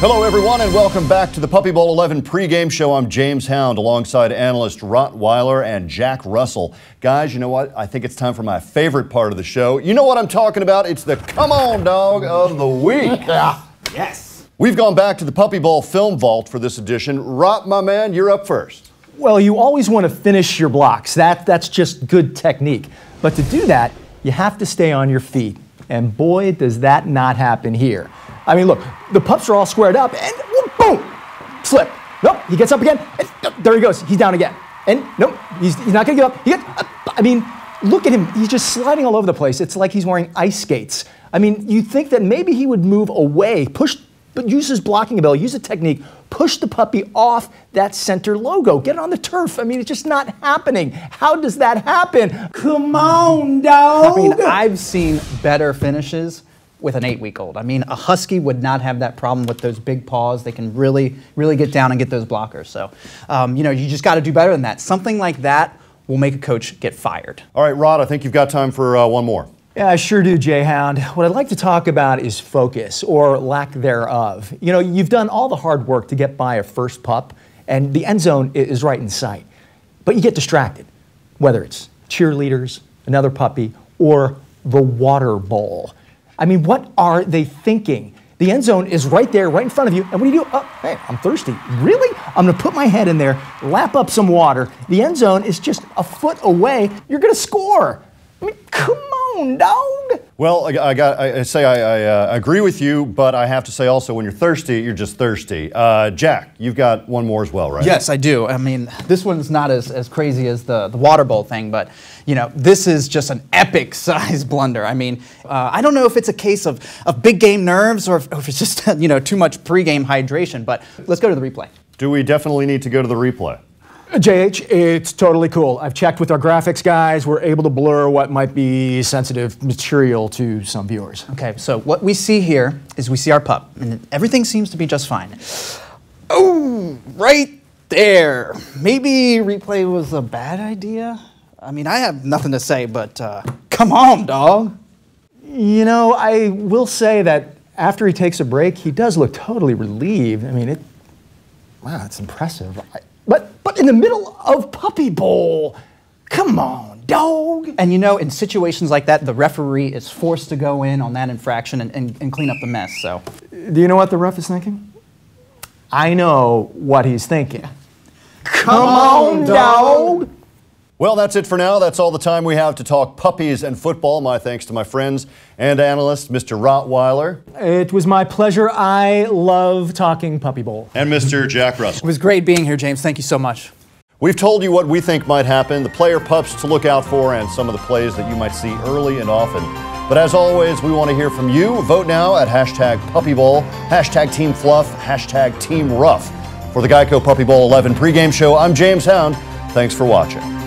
Hello everyone and welcome back to the Puppy Bowl XI pregame show. I'm James Hound alongside analyst Rott Weiler and Jack Russell. Guys, you know what? I think it's time for my favorite part of the show. You know what I'm talking about? It's the C'Mon Dawg of the week. Yes. We've gone back to the Puppy Bowl film vault for this edition. Rott, my man, you're up first. Well, you always want to finish your blocks. That's just good technique. But to do that, you have to stay on your feet. And boy, does that not happen here. I mean, look, the pups are all squared up, and boom, flip. Nope, he gets up again, and there he goes. He's down again. And nope, he's not gonna get up. He gets up. I mean, look at him. He's just sliding all over the place. It's like he's wearing ice skates. I mean, you'd think that maybe he would move away, push, but use his blocking ability, use a technique, push the puppy off that center logo, get it on the turf. I mean, it's just not happening. How does that happen? C'Mon Dawg. I mean, I've seen better finishes with an 8-week-old. I mean, a husky would not have that problem with those big paws. They can really, really get down and get those blockers. So, you know, you just got to do better than that. Something like that will make a coach get fired. All right, Rod, I think you've got time for one more. Yeah, I sure do, J-Hound. What I'd like to talk about is focus, or lack thereof. You know, you've done all the hard work to get by a first pup, and the end zone is right in sight. But you get distracted, whether it's cheerleaders, another puppy, or the water bowl. I mean, what are they thinking? The end zone is right there, right in front of you, and what do you do? Oh, hey, I'm thirsty. Really? I'm gonna put my head in there, lap up some water. The end zone is just a foot away. You're gonna score. I mean, C'Mon Dawg. Well, I agree with you, but I have to say also, when you're thirsty, you're just thirsty. Jack, you've got one more as well, right? Yes, I do. I mean, this one's not as crazy as the water bowl thing, but you know, this is just an epic size blunder. I mean, I don't know if it's a case of big game nerves or if it's just, you know, too much pregame hydration, but let's go to the replay. Do we definitely need to go to the replay? JH, it's totally cool. I've checked with our graphics guys. We're able to blur what might be sensitive material to some viewers. Okay, so what we see here is we see our pup, and everything seems to be just fine. Oh, right there. Maybe replay was a bad idea? I mean, I have nothing to say, but C'Mon Dawg. You know, I will say that after he takes a break, he does look totally relieved. I mean, wow, that's impressive. But in the middle of Puppy Bowl, C'Mon Dawg. And you know, in situations like that, the referee is forced to go in on that infraction and clean up the mess, so. Do you know what the ref is thinking? I know what he's thinking. C'Mon Dawg. Well, that's it for now. That's all the time we have to talk puppies and football. My thanks to my friends and analyst, Mr. Rott Weiler. It was my pleasure. I love talking Puppy Bowl. And Mr. Jack Russell. It was great being here, James. Thank you so much. We've told you what we think might happen, the player pups to look out for, and some of the plays that you might see early and often. But as always, we want to hear from you. Vote now at #PuppyBowl, #TeamFluff, #TeamRuff. For the Geico Puppy Bowl XI pregame show, I'm James Hound. Thanks for watching.